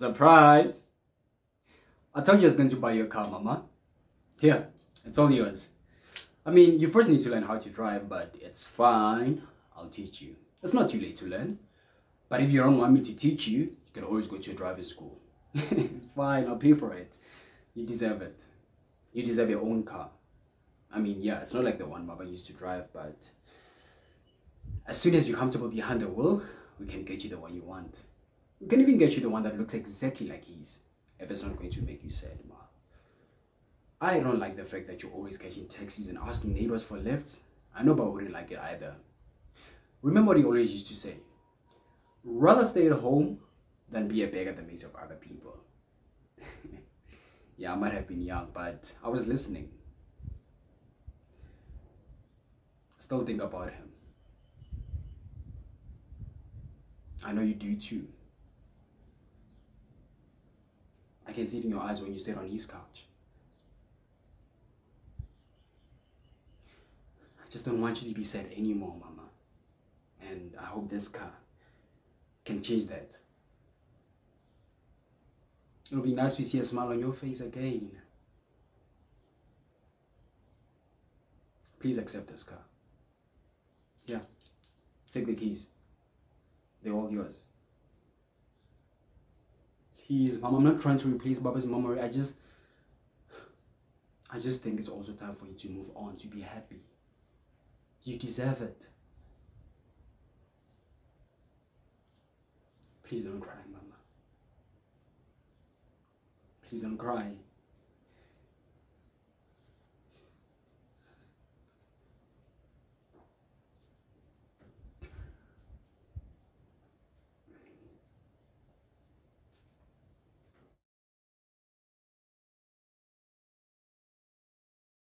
Surprise! I told you I was going to buy you a car, Mama. Here, it's all yours. I mean, you first need to learn how to drive, but it's fine. I'll teach you. It's not too late to learn. But if you don't want me to teach you, you can always go to a driving school. Fine, I'll pay for it. You deserve it. You deserve your own car. I mean, yeah, it's not like the one Baba used to drive, but as soon as you're comfortable behind the wheel, we can get you the one you want. We can even get you the one that looks exactly like his, if it's not going to make you sad, Ma. I don't like the fact that you're always catching taxis and asking neighbors for lifts. I know Baba wouldn't like it either. Remember what he always used to say, rather stay at home than be a beggar at the maze of other people. Yeah, I might have been young, but I was listening. Still think about him. I know you do too. I can see it in your eyes when you sit on his couch. I just don't want you to be sad anymore, Mama. And I hope this car can change that. It'll be nice to see a smile on your face again. Please accept this car. Yeah, take the keys. They're all yours. Please, Mom, I'm not trying to replace Baba's memory. I just think it's also time for you to move on, to be happy. You deserve it. Please don't cry, Mama. Please don't cry.